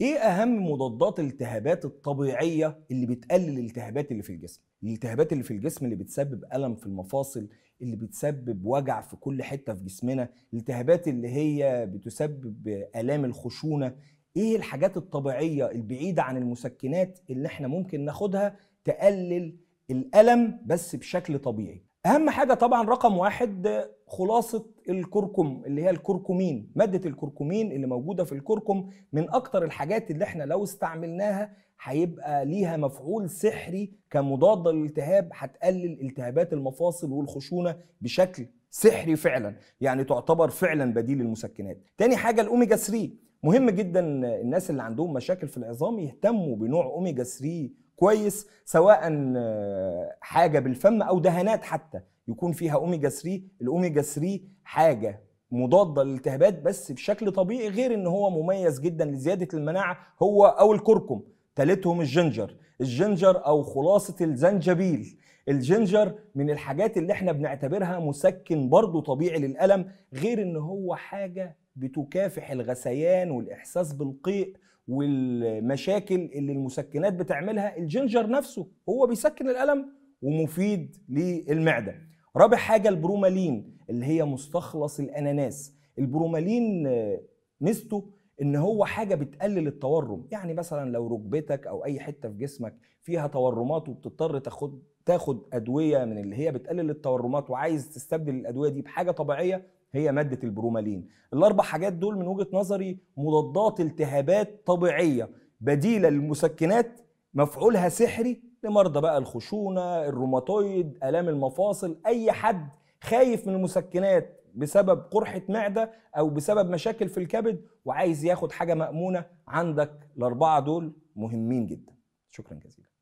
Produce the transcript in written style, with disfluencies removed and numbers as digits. ايه اهم مضادات الالتهابات الطبيعيه اللي بتقلل الالتهابات اللي في الجسم؟ الالتهابات اللي في الجسم اللي بتسبب الم في المفاصل، اللي بتسبب وجع في كل حته في جسمنا، الالتهابات اللي هي بتسبب الام الخشونه، ايه الحاجات الطبيعيه البعيده عن المسكنات اللي احنا ممكن ناخدها تقلل الالم بس بشكل طبيعي؟ اهم حاجه طبعا رقم واحد خلاصه الكركم اللي هي الكركمين. ماده الكركمين اللي موجوده في الكركم من اكتر الحاجات اللي احنا لو استعملناها هيبقى ليها مفعول سحري كمضاد للالتهاب، هتقلل التهابات المفاصل والخشونه بشكل سحري فعلا، يعني تعتبر فعلا بديل المسكنات. تاني حاجه الاوميجا 3. مهم جدا الناس اللي عندهم مشاكل في العظام يهتموا بنوع اوميجا 3 كويس، سواء حاجه بالفم او دهانات حتى يكون فيها اوميجا 3. الاوميجا 3 حاجه مضاده للالتهابات بس بشكل طبيعي، غير ان هو مميز جدا لزياده المناعه هو او الكركم. ثالثهم الجنجر. الجنجر او خلاصه الزنجبيل. الجنجر من الحاجات اللي احنا بنعتبرها مسكن برضه طبيعي للالم، غير ان هو حاجه بتكافح الغثيان والاحساس بالقيء والمشاكل اللي المسكنات بتعملها. الجنجر نفسه هو بيسكن الألم ومفيد للمعدة. رابع حاجة البرومالين اللي هي مستخلص الأناناس. البرومالين ميزته إن هو حاجة بتقلل التورم، يعني مثلا لو ركبتك أو أي حتة في جسمك فيها تورمات وبتضطر تاخد أدوية من اللي هي بتقلل التورمات وعايز تستبدل الأدوية دي بحاجة طبيعية، هي مادة البرومالين. الأربع حاجات دول من وجهة نظري مضادات التهابات طبيعية بديلة للمسكنات، مفعولها سحري لمرضى بقى الخشونة، الروماتويد، آلام المفاصل، أي حد خايف من المسكنات بسبب قرحة معدة أو بسبب مشاكل في الكبد وعايز ياخد حاجة مأمونة، عندك الأربعة دول مهمين جدا. شكرا جزيلا.